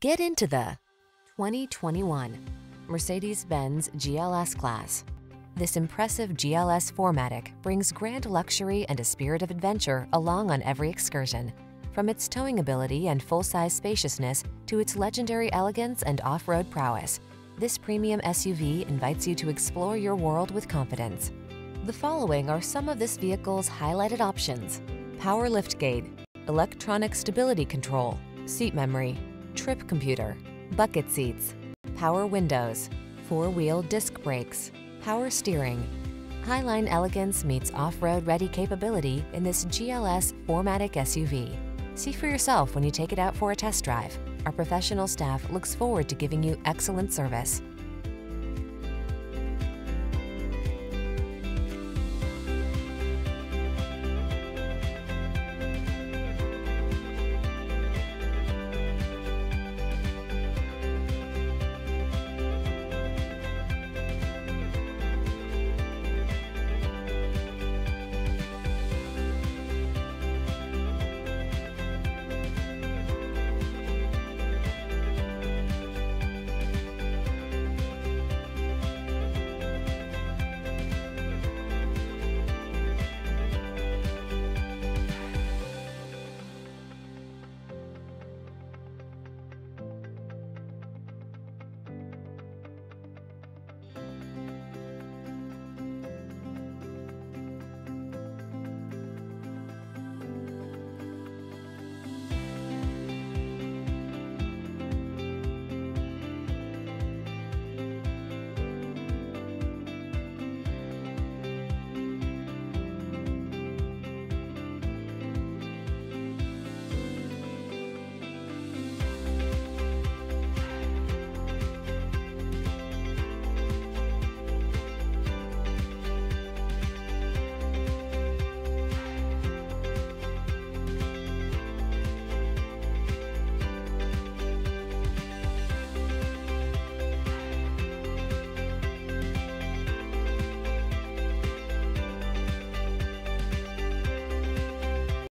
Get into the 2021 Mercedes-Benz GLS class. This impressive GLS 4MATIC brings grand luxury and a spirit of adventure along on every excursion. From its towing ability and full-size spaciousness to its legendary elegance and off-road prowess, this premium SUV invites you to explore your world with confidence. The following are some of this vehicle's highlighted options: power liftgate, electronic stability control, seat memory, trip computer, bucket seats, power windows, four-wheel disc brakes, power steering. Highline elegance meets off-road ready capability in this GLS 4MATIC SUV. See for yourself when you take it out for a test drive. Our professional staff looks forward to giving you excellent service.